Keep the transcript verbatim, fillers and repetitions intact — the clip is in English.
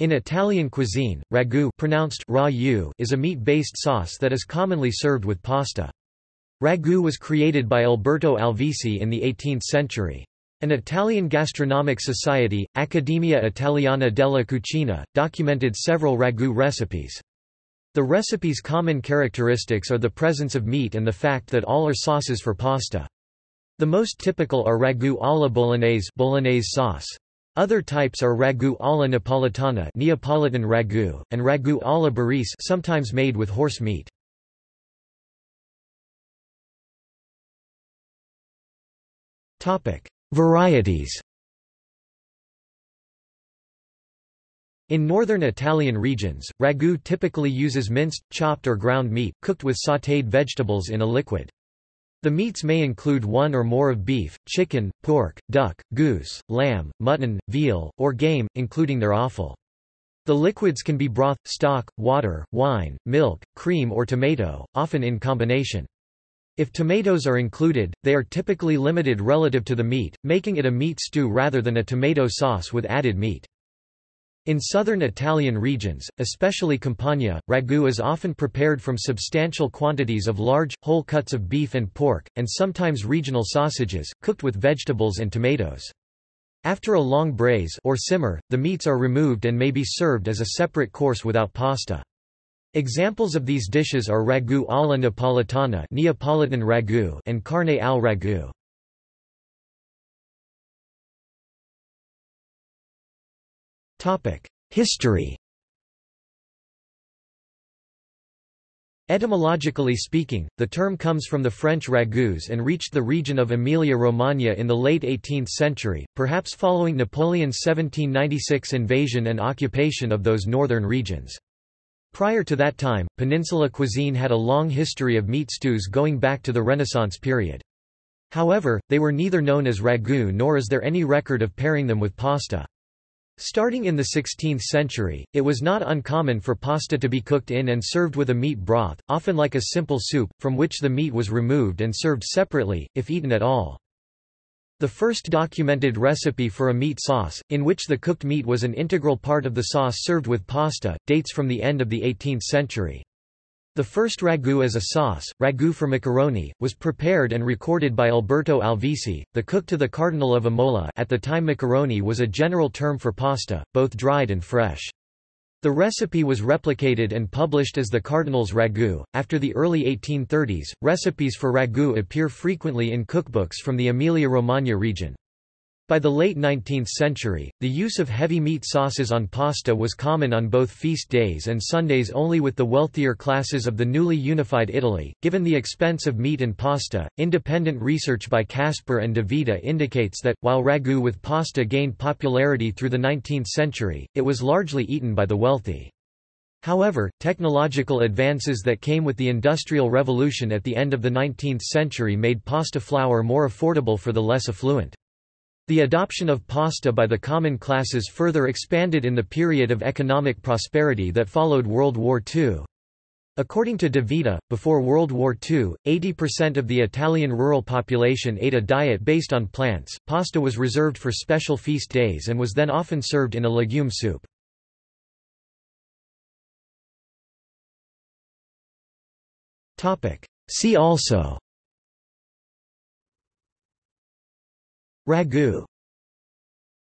In Italian cuisine, ragù, pronounced ra-u, is a meat-based sauce that is commonly served with pasta. Ragù was created by Alberto Alvisi in the eighteenth century. An Italian gastronomic society, Accademia Italiana della Cucina, documented several ragù recipes. The recipe's common characteristics are the presence of meat and the fact that all are sauces for pasta. The most typical are ragù alla bolognese, bolognese sauce. Other types are ragù alla napoletana, Neapolitan ragu, and ragù alla Barese, sometimes made with horse meat. Topic: Varieties. In northern Italian regions, ragù typically uses minced, chopped or ground meat cooked with sautéed vegetables in a liquid. The meats may include one or more of beef, chicken, pork, duck, goose, lamb, mutton, veal, or game, including their offal. The liquids can be broth, stock, water, wine, milk, cream or tomato, often in combination. If tomatoes are included, they are typically limited relative to the meat, making it a meat stew rather than a tomato sauce with added meat. In southern Italian regions, especially Campania, ragù is often prepared from substantial quantities of large, whole cuts of beef and pork, and sometimes regional sausages, cooked with vegetables and tomatoes. After a long braise or simmer, the meats are removed and may be served as a separate course without pasta. Examples of these dishes are ragù alla napoletana, Neapolitan ragu, and carne al ragù. History. Etymologically speaking, the term comes from the French ragouts and reached the region of Emilia-Romagna in the late eighteenth century, perhaps following Napoleon's seventeen ninety-six invasion and occupation of those northern regions. Prior to that time, peninsula cuisine had a long history of meat stews going back to the Renaissance period. However, they were neither known as ragù nor is there any record of pairing them with pasta. Starting in the sixteenth century, it was not uncommon for pasta to be cooked in and served with a meat broth, often like a simple soup, from which the meat was removed and served separately, if eaten at all. The first documented recipe for a meat sauce, in which the cooked meat was an integral part of the sauce served with pasta, dates from the end of the eighteenth century. The first ragù as a sauce, ragù for macaroni, was prepared and recorded by Alberto Alvisi, the cook to the Cardinal of Imola. At the time, macaroni was a general term for pasta, both dried and fresh. The recipe was replicated and published as the Cardinal's ragù. After the early eighteen thirties, recipes for ragù appear frequently in cookbooks from the Emilia-Romagna region. By the late nineteenth century, the use of heavy meat sauces on pasta was common on both feast days and Sundays only with the wealthier classes of the newly unified Italy. Given the expense of meat and pasta, independent research by Casper and De Vita indicates that, while ragù with pasta gained popularity through the nineteenth century, it was largely eaten by the wealthy. However, technological advances that came with the Industrial Revolution at the end of the nineteenth century made pasta flour more affordable for the less affluent. The adoption of pasta by the common classes further expanded in the period of economic prosperity that followed World War Two. According to De Vita, before World War Two, eighty percent of the Italian rural population ate a diet based on plants. Pasta was reserved for special feast days and was then often served in a legume soup. Topic: See also. Ragù.